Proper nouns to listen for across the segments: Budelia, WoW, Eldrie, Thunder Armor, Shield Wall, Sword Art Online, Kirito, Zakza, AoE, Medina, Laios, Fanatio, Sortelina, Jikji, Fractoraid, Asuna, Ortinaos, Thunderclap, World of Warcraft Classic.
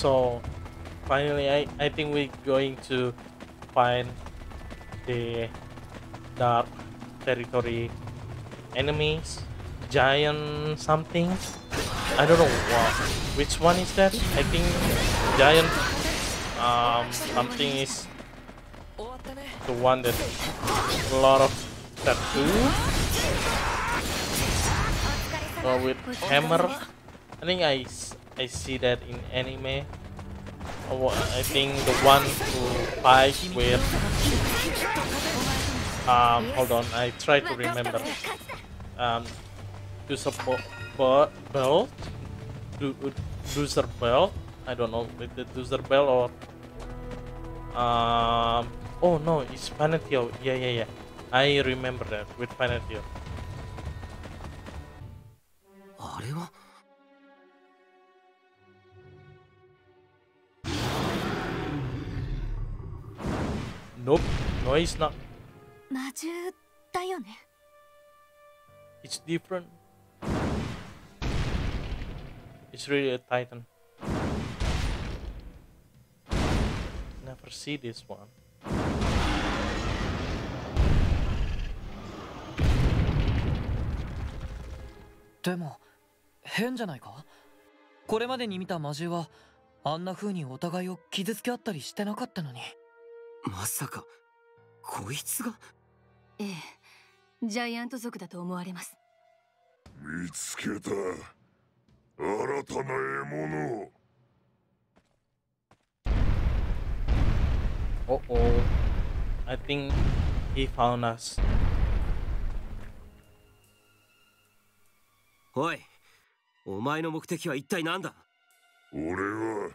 So finally, I think we're going to find the dark territory enemies, giant something. I don't know what. Which one is that? I think giant something is the one that a lot of tattoo or with hammer. I think I see that in anime. Or I think the one who fights with. Hold on, I try to remember. To support belt, loser belt. I don't know with the loser belt or. Oh no, it's Fanatio. Yeah. I remember that with Fanatio. あれは。Nope, no, it's not. 魔獣だよね。It's different. It's really a titan. Never see this one.でも変じゃないか？これまでに見た魔獣はあんな風にお互いを傷つけ合ったりしてなかったのに。まさかこいつが？ええ、ジャイアント族だと思われます。見つけた。新たな獲物を。Oh oh, I think he found us. おい、お前の目的は一体なんだ？俺は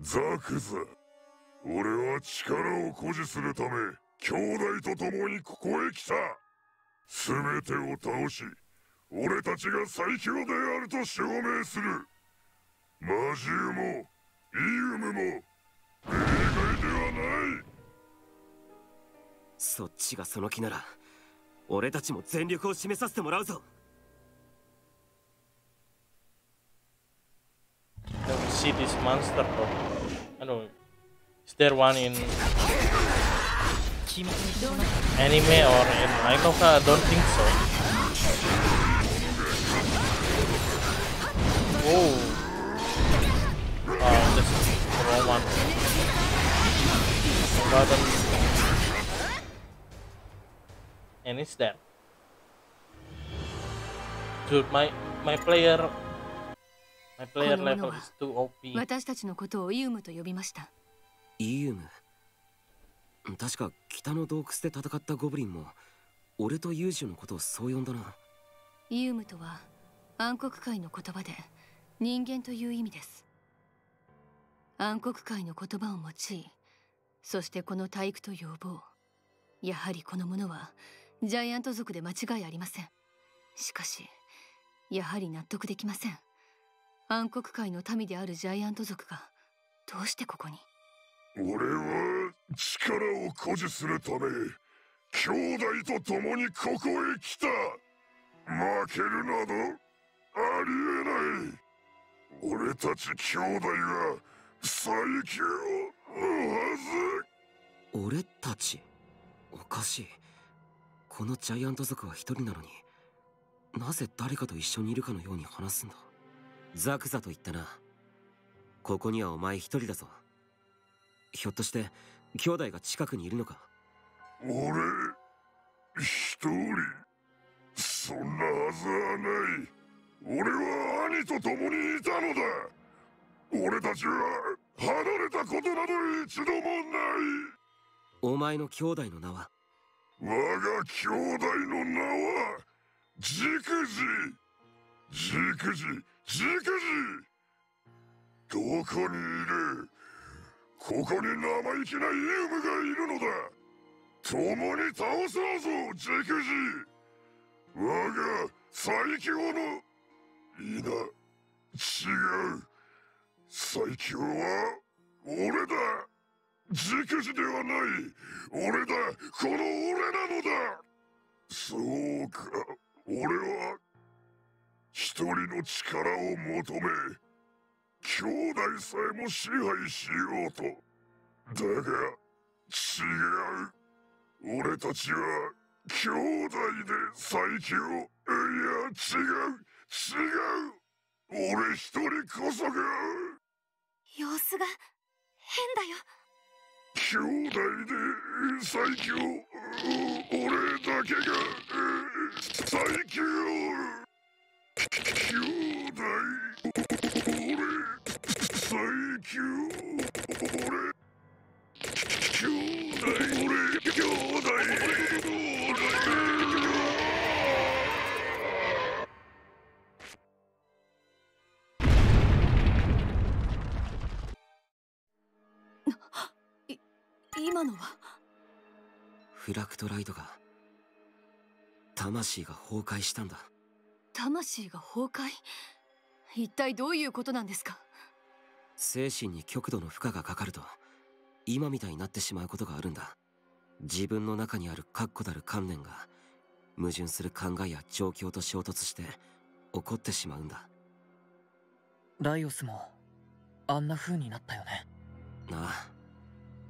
ザクザ。俺は力を誇示するため、兄弟と共にここへ来た。すべてを倒し、俺たちが最強であると証明する。魔獣もイウムも例外ではない。そっちがその気なら、俺たちも全力を示させてもらうぞ。See this monster, bro. I don't know. Is there one in anime or in manga? I don't think so. Whoa. Oh, this is the wrong one. But, and it's dead. Dude, my player.この者は私たちのことをイウムと呼びました。イウム、確か北の洞窟で戦ったゴブリンも俺とユージュのことをそう呼んだな。イウムとは暗黒界の言葉で人間という意味です。暗黒界の言葉を用い、そしてこの体育と要望。やはりこの者はジャイアント族で間違いありません。しかしやはり納得できません。暗黒界の民であるジャイアント族がどうしてここに？俺は力を誇示するため、兄弟と共にここへ来た。負けるなどありえない。俺たち兄弟は最強のはず。俺たち？おかしい。このジャイアント族は一人なのに、なぜ誰かと一緒にいるかのように話すんだ。ザクザと言ったな。ここにはお前一人だぞ。ひょっとして兄弟が近くにいるのか？俺一人？そんなはずはない。俺は兄と共にいたのだ。俺たちは離れたことなど一度もない。お前の兄弟の名は？我が兄弟の名はジクジ。ジクジ、ジクジ。どこにいる？ここに生意気なイウムがいるのだ。共に倒そうぞ、ジクジ。我が最強の、いいな、違う。最強は俺だ。ジクジではない。俺だ。この俺なのだ。そうか、俺は一人の力を求め、兄弟さえも支配しようと。だが違う。俺たちは兄弟で最強。いや違う。俺一人こそが。様子が変だよ。兄弟で最強。俺だけが最強。兄弟俺最強。俺兄弟俺兄弟今のはフラクトライドが魂が崩壊したんだ。魂が崩壊？一体どういうことなんですか？精神に極度の負荷がかかると今みたいになってしまうことがあるんだ。自分の中にある確固たる観念が矛盾する考えや状況と衝突して起こってしまうんだ。ライオスもあんな風になったよね。なあ、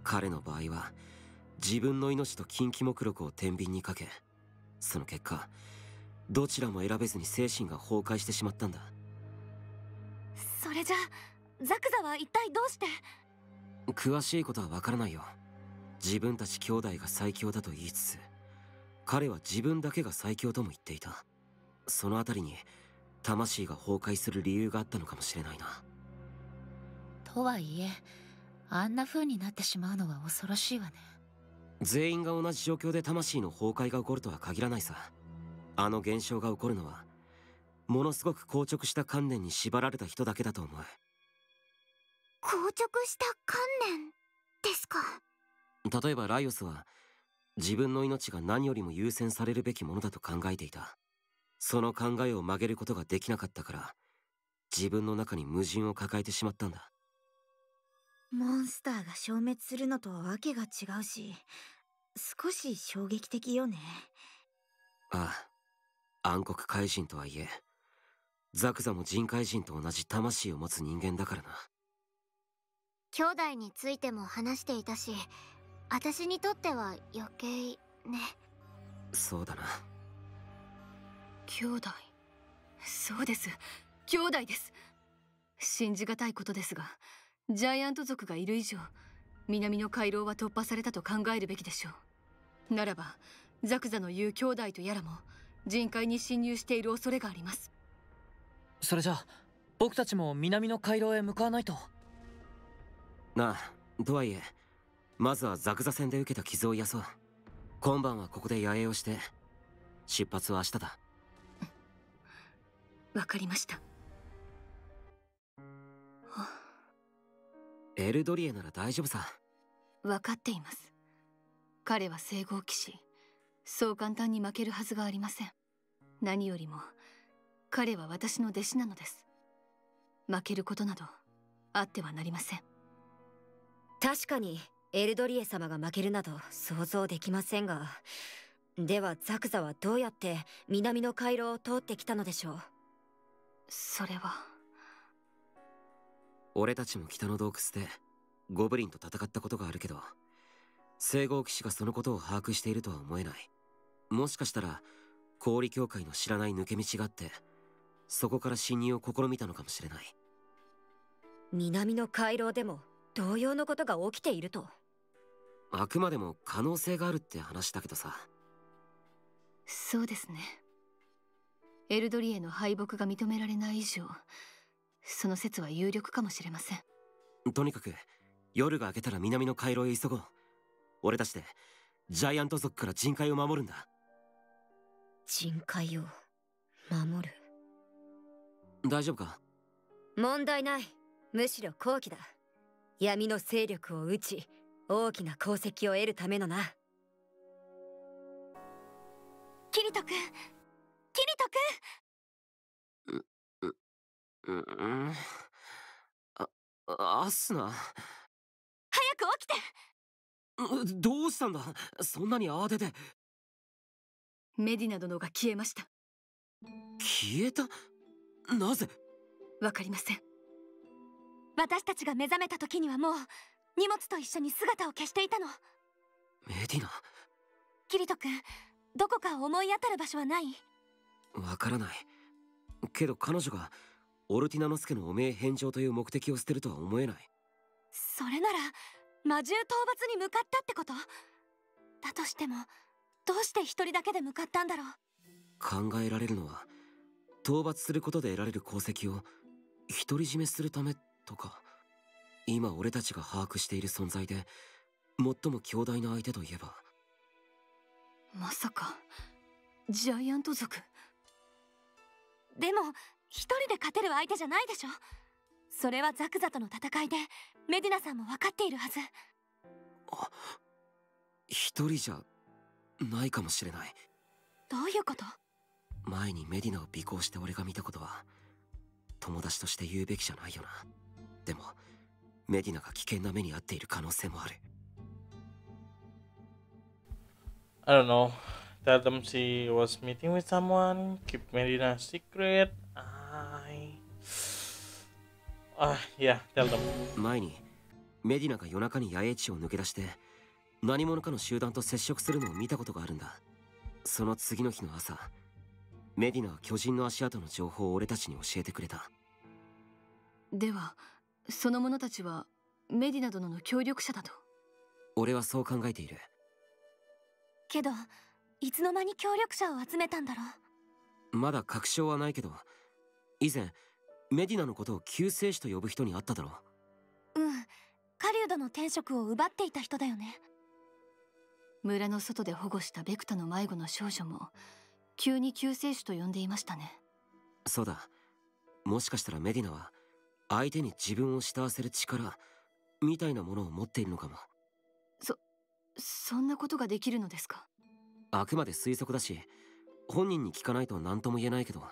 彼の場合は自分の命と近畿目録を天秤にかけ、その結果どちらも選べずに精神が崩壊してしまったんだ。それじゃザクザは一体どうして？詳しいことはわからないよ。自分たち兄弟が最強だと言いつつ、彼は自分だけが最強とも言っていた。そのあたりに魂が崩壊する理由があったのかもしれないな。とはいえあんな風になってしまうのは恐ろしいわね。全員が同じ状況で魂の崩壊が起こるとは限らないさ。あの現象が起こるのはものすごく硬直した観念に縛られた人だけだと思う。硬直した観念ですか。例えばライオスは自分の命が何よりも優先されるべきものだと考えていた。その考えを曲げることができなかったから自分の中に矛盾を抱えてしまったんだ。モンスターが消滅するのとはわけが違うし、少し衝撃的よね。ああ、暗黒怪人とはいえザクザも人海人と同じ魂を持つ人間だからな。兄弟についても話していたし、私にとっては余計ね。そうだな。兄弟、そうです。兄弟です。信じがたいことですが、ジャイアント族がいる以上、南の回廊は突破されたと考えるべきでしょう。ならば、ザクザの言う兄弟とやらも、人海に侵入している恐れがあります。それじゃあ、僕たちも南の回廊へ向かわないと。なあ、とはいえまずはザクザ戦で受けた傷を癒そう。今晩はここで野営をして、出発は明日だ。わかりました。エルドリエなら大丈夫さ。分かっています。彼は聖号騎士、そう簡単に負けるはずがありません。何よりも彼は私の弟子なのです。負けることなどあってはなりません。確かにエルドリエ様が負けるなど想像できませんが、ではザクザはどうやって南の回廊を通ってきたのでしょう。それは俺たちも北の洞窟でゴブリンと戦ったことがあるけど、聖号騎士がそのことを把握しているとは思えない。もしかしたら氷教会の知らない抜け道があって、そこから侵入を試みたのかもしれない。南の回廊でも同様のことが起きていると。あくまでも可能性があるって話だけどさ。そうですね。エルドリエの敗北が認められない以上、その説は有力かもしれません。とにかく夜が明けたら南の回廊へ急ごう。俺たちでジャイアント族から人海を守るんだ。人海を守る。大丈夫か？問題ない。むしろ好機だ。闇の勢力を打ち、大きな功績を得るためのな。キリトくん、キリトくん。アスナ、早く起きて。どうしたんだ、そんなに慌てて。メディナ殿が消えました。消えた？なぜ？わかりません。私たちが目覚めた時にはもう荷物と一緒に姿を消していたの。メディナ、キリト君、どこか思い当たる場所はない？わからないけど、彼女がオルティナノスケの汚名返上という目的を捨てるとは思えない。それなら魔獣討伐に向かったってこと？だとしてもどうして一人だけで向かったんだろう。考えられるのは、討伐することで得られる功績を独り占めするためとか。今俺たちが把握している存在で最も強大な相手といえば、まさかジャイアント族？でも一人で勝てる相手じゃないでしょ。それはザクザとの戦いでメディナさんも分かっているはず。あ、一人じゃないかもしれない。どういうこと？前にメディナを尾行して俺が見たことは、友達として言うべきじゃないよな。でもメディナが危険な目に遭っている可能性もある。I don't know. Tell them she was meeting with someone. Keep Medina secret. Yeah, tell them. 前にメディナが夜中に野営地を抜け出して何者かの集団と接触するのを見たことがあるんだ。その次の日の朝、メディナは巨人の足跡の情報を俺たちに教えてくれた。ではその者たちはメディナ殿の協力者だと？俺はそう考えている。けどいつの間に協力者を集めたんだろう。まだ確証はないけど、以前メディナのことを救世主と呼ぶ人に会っただろう。うん、狩人の天職を奪っていた人だよね。村の外で保護したベクタの迷子の少女も急に救世主と呼んでいましたね。そうだ、もしかしたらメディナは相手に自分を慕わせる力みたいなものを持っているのかも。そんなことができるのですか？あくまで推測だし、本人に聞かないと何とも言えないけど、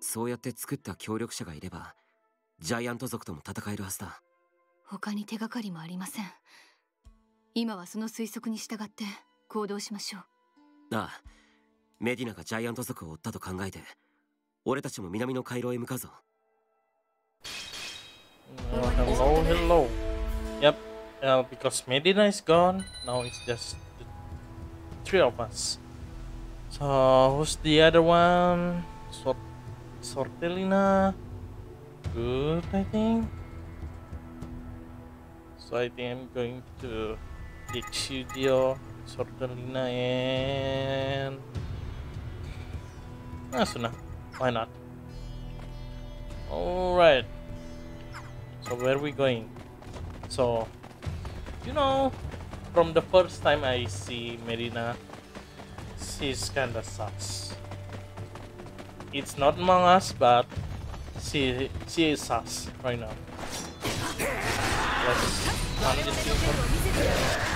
そうやって作った協力者がいればジャイアント族とも戦えるはずだ。他に手がかりもありません。今はその推測に従って行動しましょう。ああ、メディナがジャイアント族を追ったと考えて、俺たちも南の回廊へ向かうぞ。Hello, hello. Yep. Because Medina is gone, now it's just the three of us. So who's the other one? Sortelina. Good, I think. So I think I'm going to the studio, Sortelina and Asuna. Why not? All right. So where are we going? So, you know, from the first time I see Medina, she's kinda sus. It's not among us, but she is sus right now. Let's hunt this people.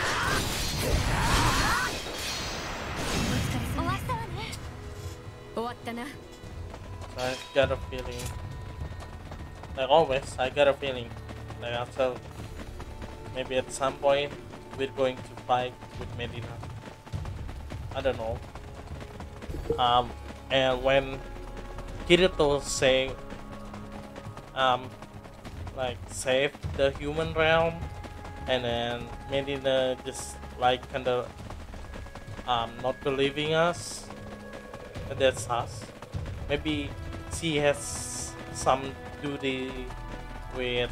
I got a feeling. Like always, I got a feeling. Like after, maybe at some point, we're going to fight with Medina. I don't know. And when Kirito say, like save the human realm, and then Medina just like kinda not believing us. And that's us. Maybe she has some duty with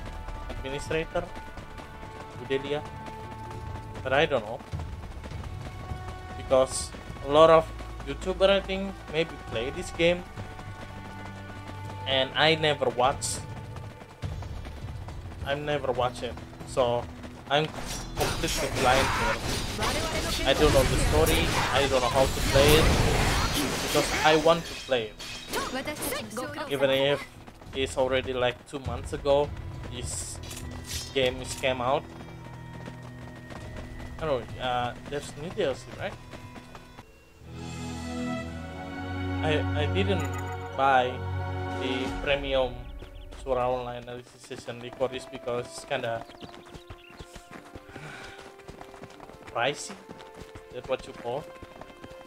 administrator Budelia, but I don't know, because a lot of YouTuber I think maybe play this game and I never watch. I never watch it, so I'm completely blind here. I don't know the story, I don't know how to play it, because I want to play it even if it's already like 2 months ago this game is came out. I don't know, there's new DLC, right? I didn't buy the premium Sword Art Online edition for this because it's kinda pricey. That's what you call.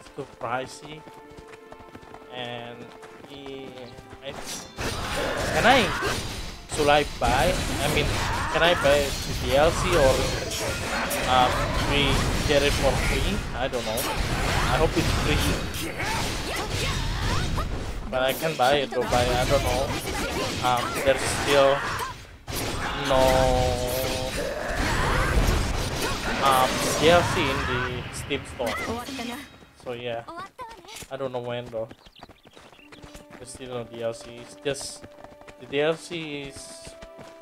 It's too pricey. And yeah, can I should I buy? I mean, can I buy the DLC or we get it for free? I don't know. I hope it's free. But I can buy it or buy it, I don't know. There's still no DLC in the Steam store. So yeah, I don't know when though. There's still no DLC. It's just the DLC is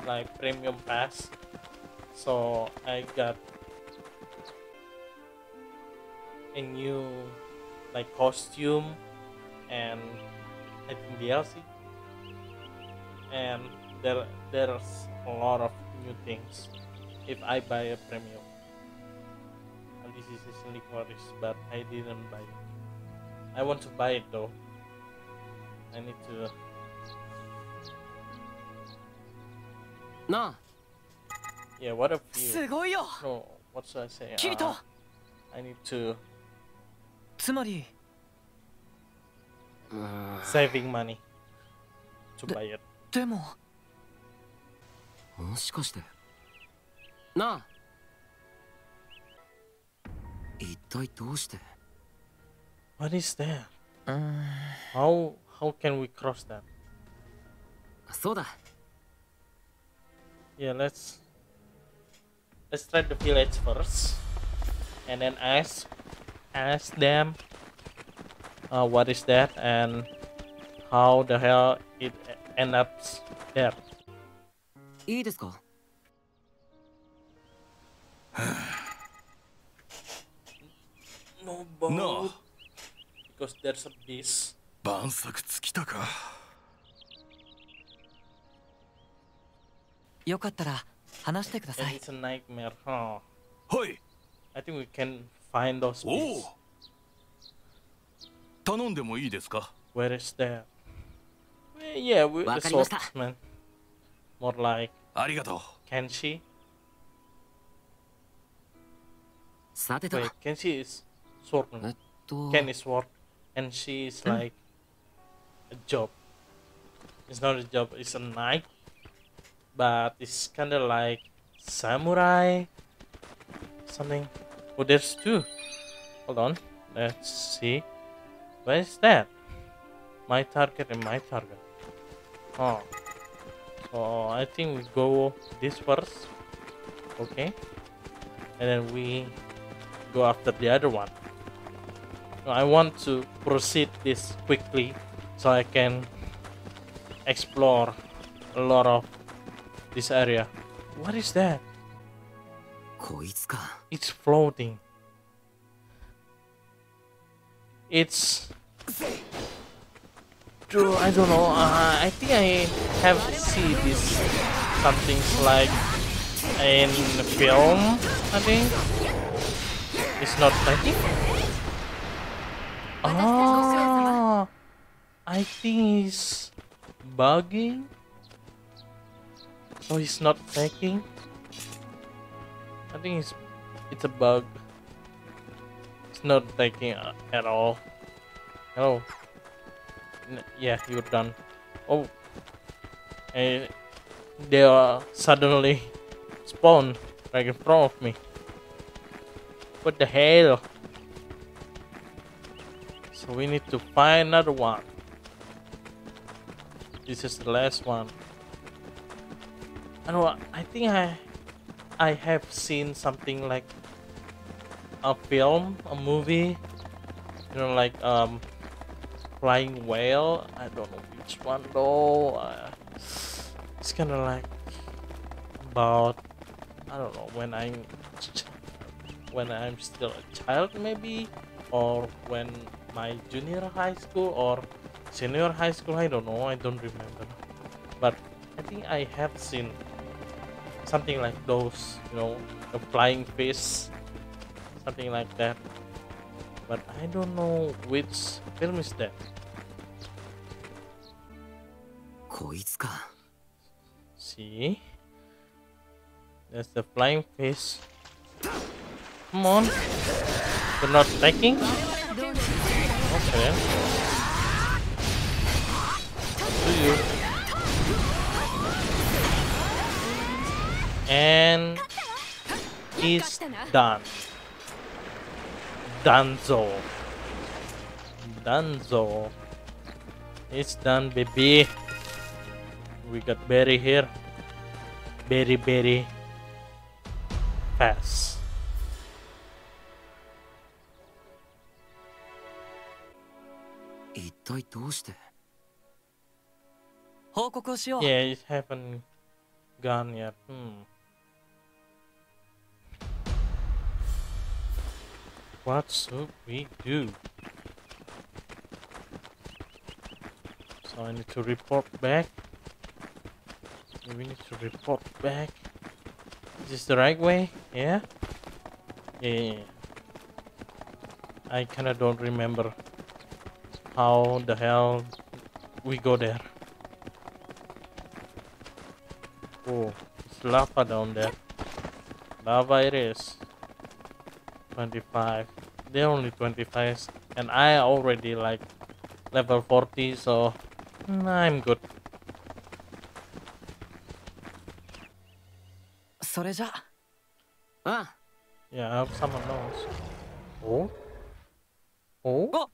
like premium pass. So I got a new like costume and I think DLC, and there's a lot of new things if I buy a premium. And this is a licorice, but I didn't buy it. I want to buy it though. I need to. Nah. Yeah, what a few. No, what should I say? Kirito. I need to. Saving money to buy it. でも、もしかして、なあ、一体どうして What is that? How can we cross that? そうだ。Yeah, let's try the village first, and then ask them. What is that and how the hell it ends up there? いいですか? No boat. No. Because there's a beast. 晩作尽きたか。よかったら話してください。It's a nightmare, huh? はい。I think we can find those beasts. 頼んでもいいですか? Where is that? Yeah, we're the swordsman. More like. ありがとう。Kenshi? Wait, Kenshi is swordman. Ken is sword, and she is like a job. It's not a job. It's a knight, but it's kind of like samurai something. Oh, there's two. Hold on. Let's see. Where is that? My target and my target. Oh. So I think we go this first. Okay. And then we go after the other one. I want to proceed this quickly so I can explore a lot of this area. What is that? It's floating. It's... I don't know. I think I have seen this something like in the film. I think it's not like. Ah, I think he's bugging. So he's not taking. I think it's a bug. It's not taking at all. Hello. Yeah, you're done. Oh, and they are suddenly spawned right in front of me. What the hell? So we need to find another one. This is the last one. I don't know. I think I have seen something like a film, a movie. You know, like flying whale. I don't know which one though. It's kind of like about, I don't know, when I'm still a child maybe, or when my junior high school or senior high school. I don't know. I don't remember. But I think I have seen something like those. You know, the flying fish, something like that. But I don't know which film is that. See? There's the flying fish. Come on. You're not attacking? Okay. Do you? Done. It's done, baby. We got berry here. Berry. Pass. Yeah, it haven't gone yet. What should we do? So I need to report back. Is this the right way? Yeah? Yeah. I kinda don't remember how the hell we go there. Oh, it's lava down there. Lava it is. 25. They're only 25s. And I already like level 40, so I'm good. それじゃ。あ。Yeah, someone knows. Oh? Oh?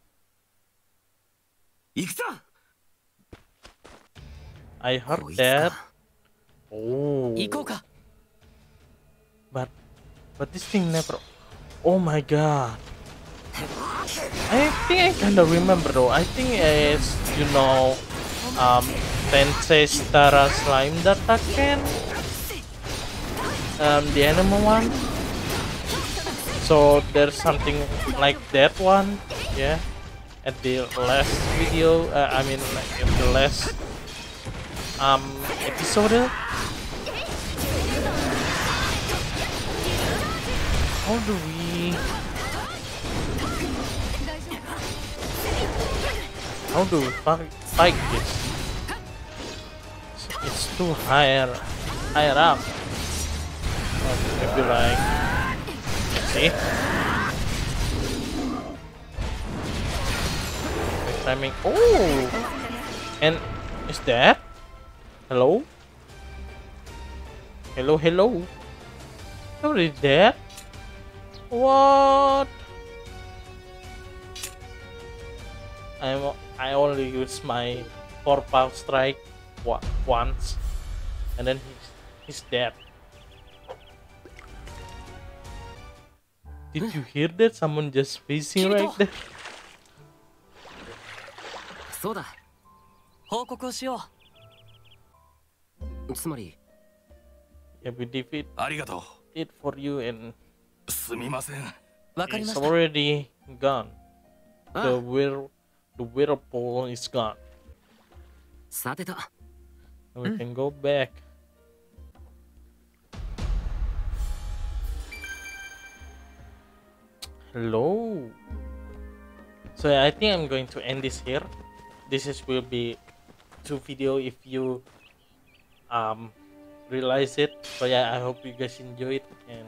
I heard that. Oh. But this thing never. Oh my god. I think I kinda remember though. I think it's, you know, Tensei Slime Dataken. The animal one. So there's something like that one, yeah. At the last video, I mean, like at the last episode. How do we? How do we fight this? It's too higher up. Maybe like, see? Timing. Oh! And is that? Hello? Hello? What is that? What? I only use my 4-power strike once, and then he's dead. Did you hear that? Someone just facing right there. So da. 報告をしよう。つまり。Yeah, we defeat. ありがとう。It for you and. すみません。わかりました。It's already gone. The whirlpool is gone. さてと。We can go back. Hello. So I think I'm going to end this here. Will be 2 video if you realize it. So yeah, I hope you guys enjoy it and